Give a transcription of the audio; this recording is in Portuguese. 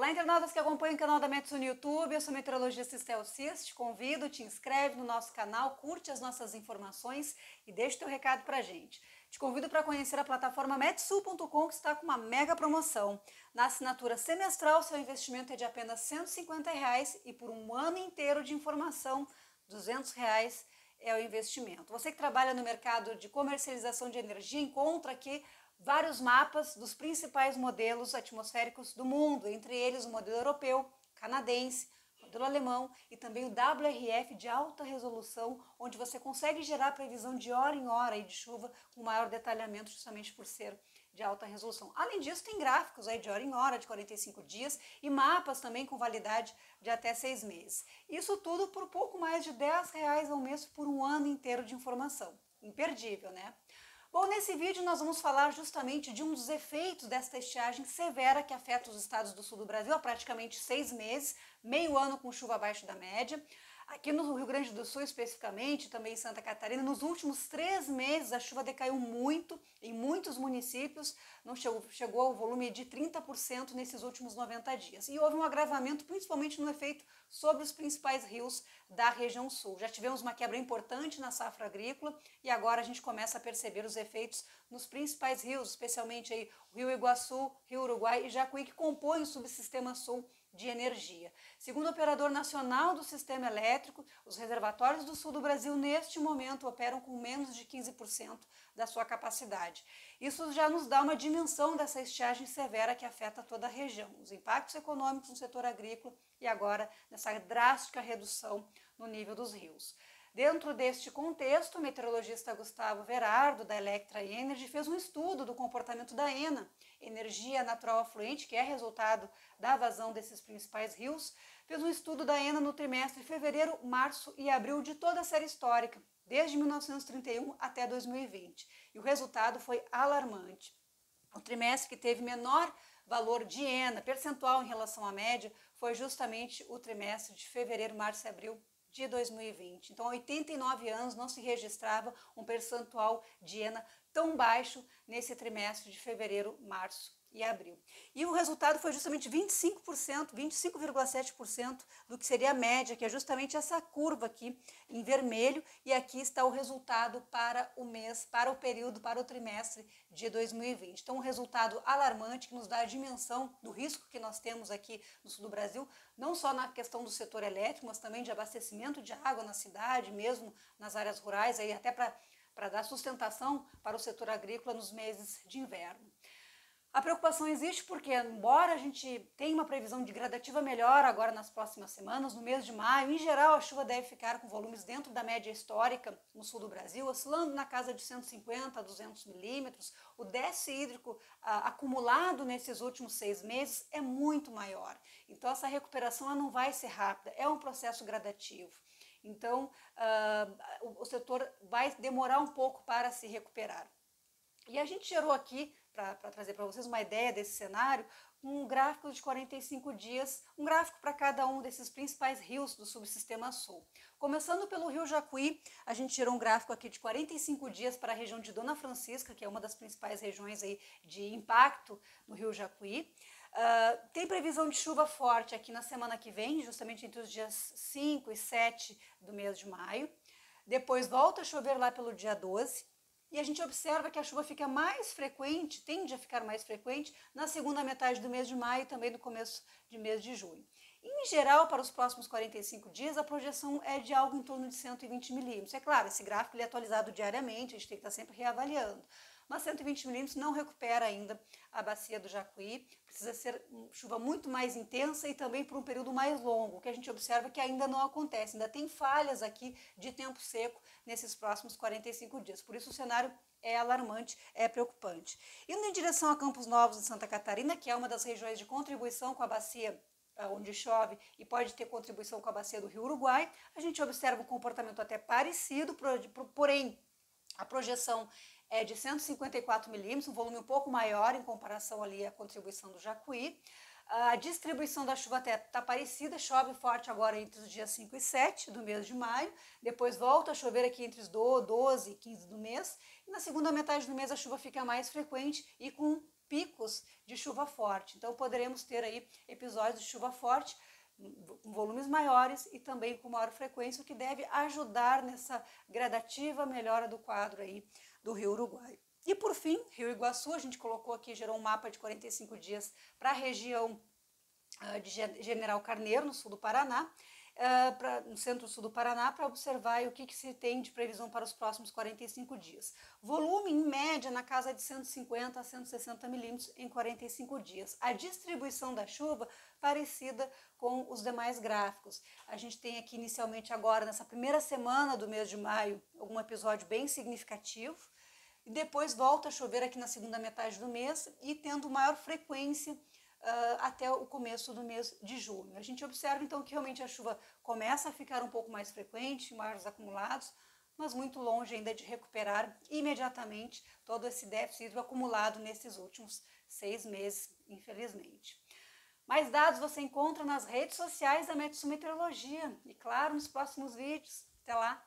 Olá, internautas que acompanham o canal da MetSul no YouTube, eu sou meteorologista Estael Sias, te convido, te inscreve no nosso canal, curte as nossas informações e deixa o teu recado pra gente. Te convido para conhecer a plataforma metsul.com, que está com uma mega promoção. Na assinatura semestral, seu investimento é de apenas R$ 150 e por um ano inteiro de informação, R$ 200 é o investimento. Você que trabalha no mercado de comercialização de energia, encontra aqui vários mapas dos principais modelos atmosféricos do mundo, entre eles o modelo europeu, canadense, o modelo alemão e também o WRF de alta resolução, onde você consegue gerar a previsão de hora em hora e de chuva com maior detalhamento, justamente por ser de alta resolução. Além disso, tem gráficos aí de hora em hora, de 45 dias e mapas também com validade de até 6 meses. Isso tudo por pouco mais de R$ 10 ao mês por um ano inteiro de informação. Imperdível, né? Bom, nesse vídeo nós vamos falar justamente de um dos efeitos desta estiagem severa que afeta os estados do sul do Brasil há praticamente 6 meses, meio ano com chuva abaixo da média. Aqui no Rio Grande do Sul, especificamente, também em Santa Catarina, nos últimos 3 meses a chuva decaiu muito em muitos municípios, não chegou ao volume de 30% nesses últimos 90 dias. E houve um agravamento, principalmente no efeito sobre os principais rios da região sul. Já tivemos uma quebra importante na safra agrícola e agora a gente começa a perceber os efeitos nos principais rios, especialmente aí o Rio Iguaçu, Rio Uruguai e Jacuí, que compõem o subsistema sul de energia. Segundo o Operador Nacional do Sistema Elétrico, os reservatórios do sul do Brasil neste momento operam com menos de 15% da sua capacidade. Isso já nos dá uma dimensão dessa estiagem severa que afeta toda a região, os impactos econômicos no setor agrícola e agora nessa drástica redução no nível dos rios. Dentro deste contexto, o meteorologista Gustavo Verardo, da Electra Energy, fez um estudo do comportamento da ENA, energia natural afluente, que é resultado da vazão desses principais rios, fez um estudo da ENA no trimestre fevereiro, março e abril de toda a série histórica, desde 1931 até 2020, e o resultado foi alarmante. O trimestre que teve menor valor de ENA, percentual em relação à média, foi justamente o trimestre de fevereiro, março e abril de 2020. Então, há 89 anos não se registrava um percentual de ENA tão baixo nesse trimestre de fevereiro, março e abril. E o resultado foi justamente 25%, 25,7% do que seria a média, que é justamente essa curva aqui em vermelho, e aqui está o resultado para o mês, para o período, para o trimestre de 2020. Então, um resultado alarmante que nos dá a dimensão do risco que nós temos aqui no sul do Brasil, não só na questão do setor elétrico, mas também de abastecimento de água na cidade, mesmo nas áreas rurais, aí até para dar sustentação para o setor agrícola nos meses de inverno. A preocupação existe porque, embora a gente tenha uma previsão de gradativa melhora agora nas próximas semanas, no mês de maio, em geral a chuva deve ficar com volumes dentro da média histórica no sul do Brasil, oscilando na casa de 150 a 200 milímetros, o déficit hídrico acumulado nesses últimos 6 meses é muito maior. Então essa recuperação ela não vai ser rápida, é um processo gradativo. Então o setor vai demorar um pouco para se recuperar. E a gente gerou aqui, para trazer para vocês uma ideia desse cenário, um gráfico de 45 dias, um gráfico para cada um desses principais rios do subsistema sul. Começando pelo rio Jacuí, a gente tirou um gráfico aqui de 45 dias para a região de Dona Francisca, que é uma das principais regiões aí de impacto no rio Jacuí. Tem previsão de chuva forte aqui na semana que vem, justamente entre os dias 5 e 7 do mês de maio. Depois volta a chover lá pelo dia 12. E a gente observa que a chuva fica mais frequente, tende a ficar mais frequente, na segunda metade do mês de maio e também no começo de mês de junho. Em geral, para os próximos 45 dias, a projeção é de algo em torno de 120 milímetros. É claro, esse gráfico ele é atualizado diariamente, a gente tem que estar sempre reavaliando. Mas 120 milímetros não recupera ainda a bacia do Jacuí, precisa ser chuva muito mais intensa e também por um período mais longo, o que a gente observa que ainda não acontece, ainda tem falhas aqui de tempo seco nesses próximos 45 dias, por isso o cenário é alarmante, é preocupante. Indo em direção a Campos Novos de Santa Catarina, que é uma das regiões de contribuição com a bacia onde chove e pode ter contribuição com a bacia do Rio Uruguai, a gente observa um comportamento até parecido, porém a projeção é de 154 milímetros, um volume um pouco maior em comparação ali à contribuição do Jacuí. A distribuição da chuva até está parecida, chove forte agora entre os dias 5 e 7 do mês de maio, depois volta a chover aqui entre os 12 e 15 do mês, e na segunda metade do mês a chuva fica mais frequente e com picos de chuva forte. Então poderemos ter aí episódios de chuva forte com volumes maiores e também com maior frequência, o que deve ajudar nessa gradativa melhora do quadro aí do Rio Uruguai. E por fim, Rio Iguaçu, a gente colocou aqui, gerou um mapa de 45 dias para a região de General Carneiro, no sul do Paraná, no centro-sul do Paraná, para observar o que se tem de previsão para os próximos 45 dias. Volume, em média, na casa de 150 a 160 milímetros em 45 dias. A distribuição da chuva parecida com os demais gráficos. A gente tem aqui inicialmente agora, nessa primeira semana do mês de maio, algum episódio bem significativo. E depois volta a chover aqui na segunda metade do mês e tendo maior frequência até o começo do mês de junho. A gente observa então que realmente a chuva começa a ficar um pouco mais frequente, maiores acumulados, mas muito longe ainda de recuperar imediatamente todo esse déficit hídrico acumulado nesses últimos 6 meses, infelizmente. Mais dados você encontra nas redes sociais da MetSul Meteorologia e, claro, nos próximos vídeos. Até lá!